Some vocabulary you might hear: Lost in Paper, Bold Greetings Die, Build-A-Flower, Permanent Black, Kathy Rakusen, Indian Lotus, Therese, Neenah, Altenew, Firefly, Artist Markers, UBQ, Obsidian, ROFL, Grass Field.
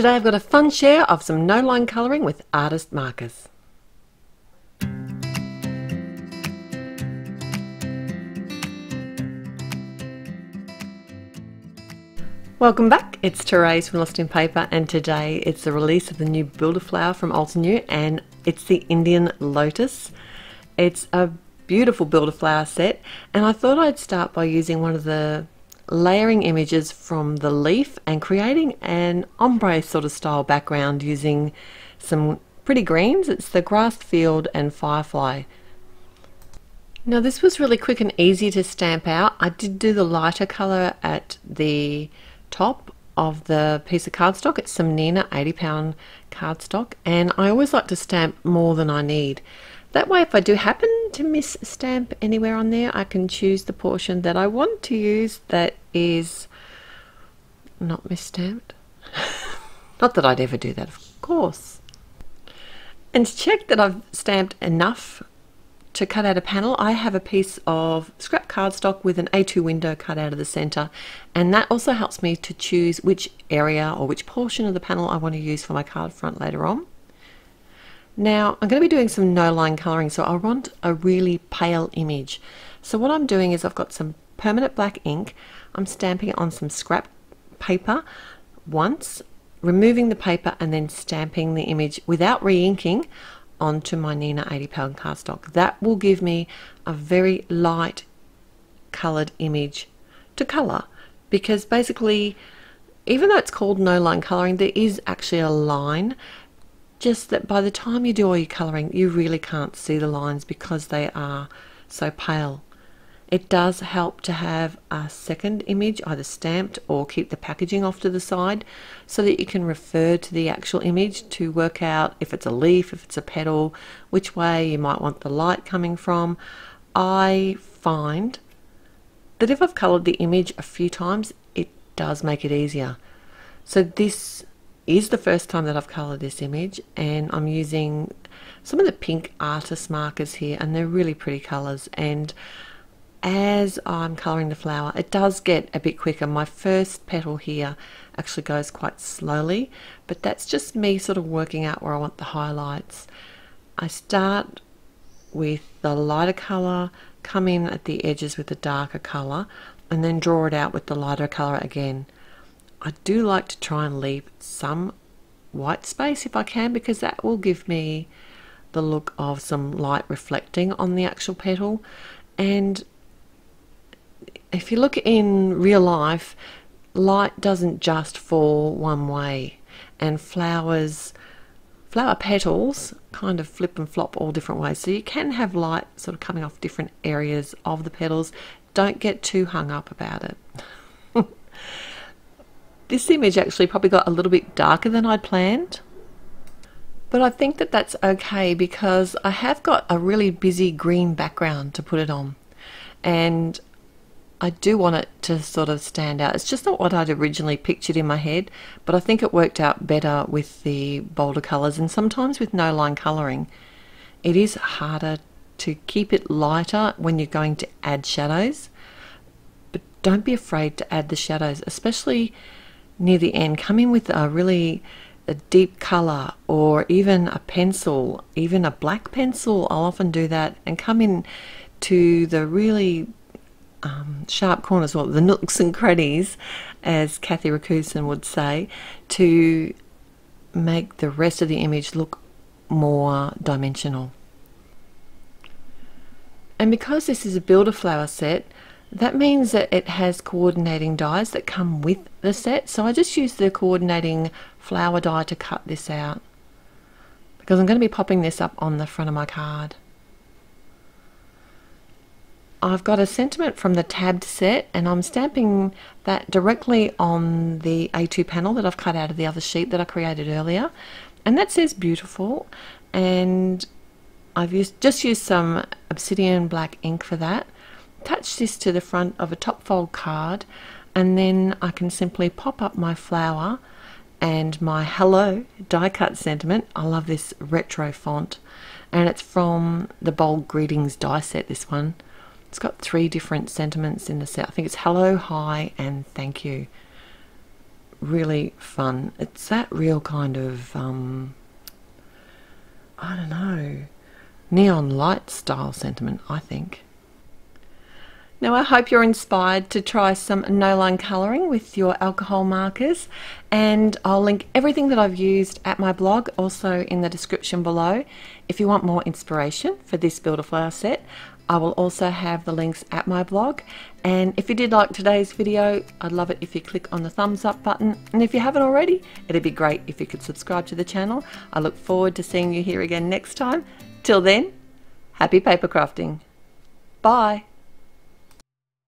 Today I've got a fun share of some no-line colouring with Artist Markers. Welcome back, it's Therese from Lost in Paper, and today it's the release of the new Build-A-Flower from Altenew, and it's the Indian Lotus. It's a beautiful Build-A-Flower set, and I thought I'd start by using one of the layering images from the leaf and creating an ombre sort of style background using some pretty greens. It's the Grass Field and Firefly. Now this was really quick and easy to stamp out. I did do the lighter colour at the top of the piece of cardstock. It's some Neenah 80-pound cardstock, and I always like to stamp more than I need. That way, if I do happen to miss a stamp anywhere on there, I can choose the portion that I want to use that is not misstamped. Not that I'd ever do that, of course. And to check that I've stamped enough to cut out a panel, I have a piece of scrap cardstock with an A2 window cut out of the center, and that also helps me to choose which area or which portion of the panel I want to use for my card front later on. Now I'm going to be doing some no-line colouring, so I want a really pale image. So what I'm doing is I've got some Permanent Black ink. I'm stamping on some scrap paper once, removing the paper and then stamping the image without re-inking onto my Neenah 80-pound cardstock. That will give me a very light coloured image to colour, because basically, even though it's called no-line colouring, there is actually a line. Just that by the time you do all your colouring, you really can't see the lines because they are so pale. It does help to have a second image either stamped or keep the packaging off to the side so that you can refer to the actual image to work out if it's a leaf, if it's a petal, which way you might want the light coming from. I find that if I've coloured the image a few times, it does make it easier. So this is the first time that I've coloured this image, and I'm using some of the pink Artist Markers here, and they're really pretty colours. And as I'm colouring the flower, it does get a bit quicker. My first petal here actually goes quite slowly, but that's just me sort of working out where I want the highlights. I start with the lighter colour, come in at the edges with the darker colour, and then draw it out with the lighter colour again. I do like to try and leave some white space if I can, because that will give me the look of some light reflecting on the actual petal. And if you look in real life, light doesn't just fall one way, and flower petals kind of flip and flop all different ways, so you can have light sort of coming off different areas of the petals. Don't get too hung up about it. This image actually probably got a little bit darker than I'd planned, but I think that that's okay because I have got a really busy green background to put it on, and I do want it to sort of stand out. It's just not what I'd originally pictured in my head, but I think it worked out better with the bolder colours. And sometimes with no-line colouring, it is harder to keep it lighter when you're going to add shadows, but don't be afraid to add the shadows, especially near the end. Come in with a really deep colour, or even a pencil, even a black pencil. I'll often do that, and come in to the really sharp corners, or the nooks and crannies, as Kathy Rakusen would say, to make the rest of the image look more dimensional. And because this is a Build-A-Flower set, that means that it has coordinating dies that come with the set, so I just use the coordinating flower die to cut this out, because I'm going to be popping this up on the front of my card. I've got a sentiment from the tabbed set, and I'm stamping that directly on the A2 panel that I've cut out of the other sheet that I created earlier, and that says beautiful, and I've just used some Obsidian black ink for that. Attach this to the front of a top fold card, and then I can simply pop up my flower and my hello die cut sentiment. I love this retro font, and it's from the Bold Greetings Die set, this one. It's got three different sentiments in the set. I think it's hello, hi and thank you. really fun. It's that real kind of, I don't know, neon light style sentiment, I think. Now I hope you're inspired to try some no-line colouring with your alcohol markers, and I'll link everything that I've used at my blog also in the description below. If you want more inspiration for this Build-A-Flower set, I will also have the links at my blog. And if you did like today's video, I'd love it if you click on the thumbs up button, and if you haven't already, it'd be great if you could subscribe to the channel. I look forward to seeing you here again next time. Till then, happy paper crafting. Bye!